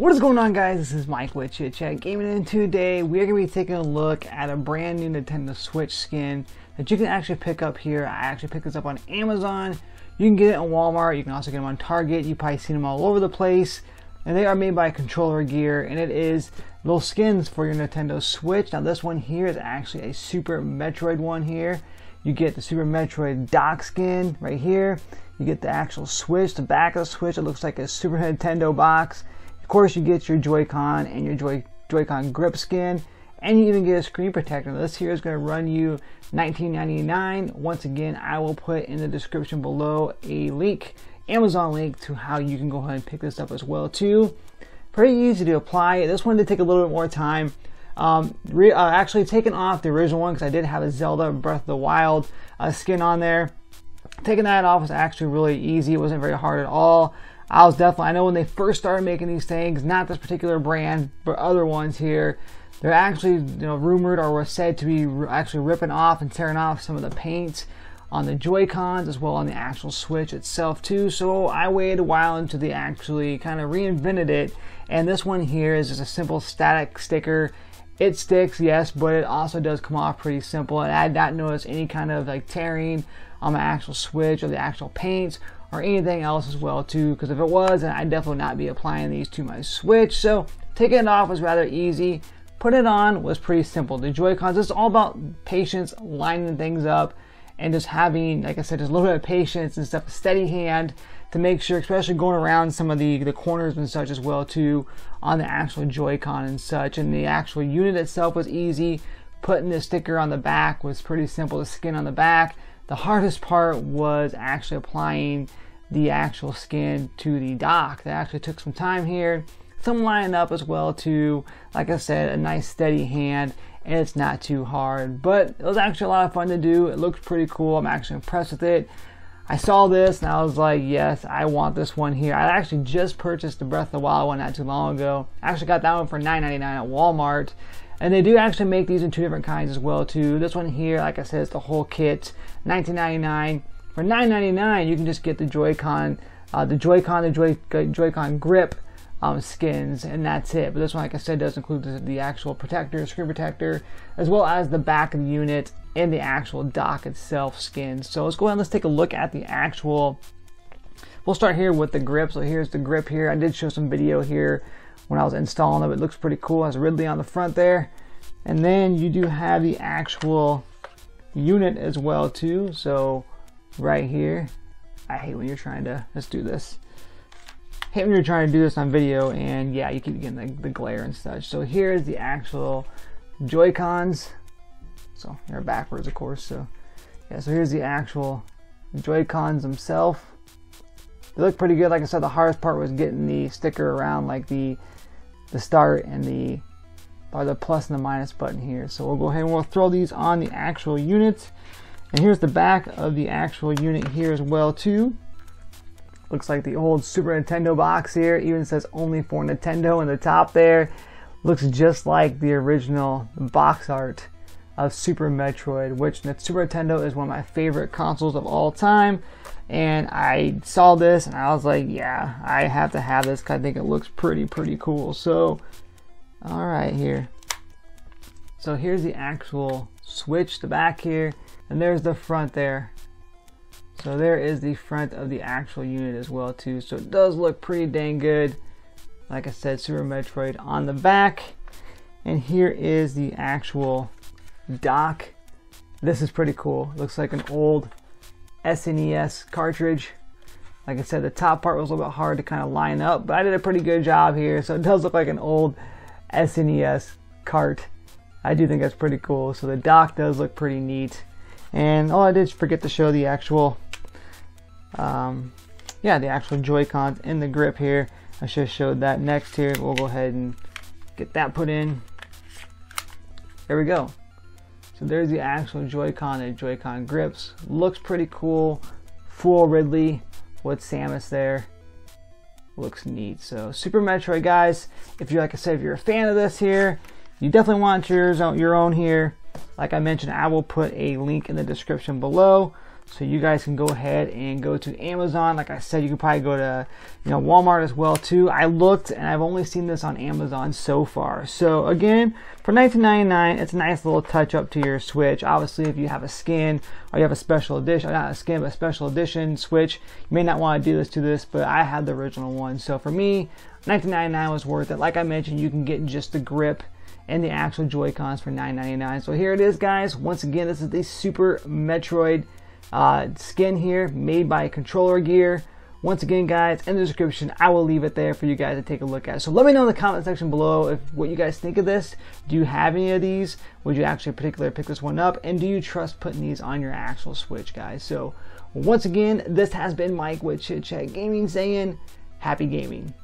What is going on, guys? This is Mike with Chit Chat Gaming, and today we're going to be taking a look at a brand new Nintendo Switch skin that you can actually pick up here. I actually picked this up on Amazon. You can get it on Walmart. You can also get them on Target. You've probably seen them all over the place. And they are made by Controller Gear, and it is little skins for your Nintendo Switch. Now this one here is actually a Super Metroid one here. You get the Super Metroid dock skin right here. You get the actual Switch, the back of the Switch. It looks like a Super Nintendo box. Of course, you get your Joy-Con and your Joy-Con grip skin, and you even get a screen protector. This here is going to run you $19.99. Once again, I will put in the description below a link, Amazon link, to how you can go ahead and pick this up as well too. Pretty easy to apply. This one did take a little bit more time. Actually taking off the original one because I did have a Zelda Breath of the Wild skin on there. Taking that off was actually really easy. It wasn't very hard at all. I know when they first started making these things, not this particular brand, but other ones here, they're actually, rumored or were said to be actually ripping off and tearing off some of the paint on the Joy-Cons as well on the actual Switch itself too. So I waited a while until they actually kind of reinvented it. And this one here is just a simple static sticker. It sticks, yes, but it also does come off pretty simple. And I did not notice any kind of like tearing on my actual Switch or the actual paints or anything else as well too, because if it was, then I'd definitely not be applying these to my Switch. So taking it off was rather easy. Putting it on was pretty simple. The Joy-Cons, it's all about patience, lining things up, and just having, like I said, just a little bit of patience and stuff, a steady hand to make sure, especially going around some of the corners and such as well too, on the actual Joy-Con and such. And the actual unit itself was easy. Putting the sticker on the back was pretty simple, the skin on the back. The hardest part was actually applying the actual skin to the dock. That actually took some time here. Some lining up as well too. Like I said, a nice steady hand, and it's not too hard. But it was actually a lot of fun to do. It looked pretty cool. I'm actually impressed with it. I saw this and I was like, yes, I want this one here. I actually just purchased the Breath of the Wild one not too long ago. I actually got that one for $9.99 at Walmart. And they do actually make these in two different kinds as well too. This one here, like I said, it's the whole kit, $19.99. For $9.99, you can just get the Joy-Con, Joy-Con grip skins, and that's it. But this one, like I said, does include the actual protector, screen protector, as well as the back of the unit and the actual dock itself skins. So let's go ahead and let's take a look at the actual. We'll start here with the grip. So here's the grip here. I did show some video here when I was installing them. It looks pretty cool. It has Ridley on the front there, and then you do have the actual unit as well too. So right here, I hate when you're trying to do this on video, and yeah, you keep getting the glare and such. So here's the actual Joy-Cons. So they're backwards, of course. So yeah, so here's the actual Joy-Cons themselves. They look pretty good. Like I said, the hardest part was getting the sticker around, like the start and the plus and the minus button here. So we'll go ahead and we'll throw these on the actual unit. And here's the back of the actual unit here as well too. Looks like the old Super Nintendo box here. It even says only for Nintendo in the top there. Looks just like the original box art of Super Metroid, which Super Nintendo is one of my favorite consoles of all time. And I saw this and I was like, yeah, I have to have this because I think it looks pretty cool. So, all right here. So here's the actual Switch, the back here, and there's the front there. So there is the front of the actual unit as well too. So it does look pretty dang good. Like I said, Super Metroid on the back. And here is the actual dock. This is pretty cool. Looks like an old SNES cartridge. Like I said, the top part was a little bit hard to kind of line up, but I did a pretty good job here. So it does look like an old SNES cart. I do think that's pretty cool. So the dock does look pretty neat. And I did forget to show the actual the actual Joy-Cons in the grip here. I should have showed that next here. We'll go ahead and get that put in. There we go. So there's the actual Joy-Con and Joy-Con grips. Looks pretty cool. Full Ridley with Samus there. Looks neat. So Super Metroid, guys. If you're, like I said, if you're a fan of this here, you definitely want your own here. Like I mentioned, I will put a link in the description below. So you guys can go ahead and go to Amazon. Like I said, you can probably go to, you know, Walmart as well too. I looked and I've only seen this on Amazon so far. So again, for $19.99, it's a nice little touch up to your Switch. Obviously, if you have a skin or you have a special edition, or not a skin, but a special edition Switch, you may not want to do this to this, but I had the original one. So for me, $19.99 was worth it. Like I mentioned, you can get just the grip and the actual Joy-Cons for $9.99. So here it is, guys. Once again, this is the Super Metroid skin here, made by Controller Gear. Once again, guys, in the description, I will leave it there for you guys to take a look at. So let me know in the comment section below if what you guys think of this. Do you have any of these? Would you actually particularly pick this one up? And do you trust putting these on your actual Switch, guys? So once again, this has been Mike with Chit Chat Gaming saying, happy gaming.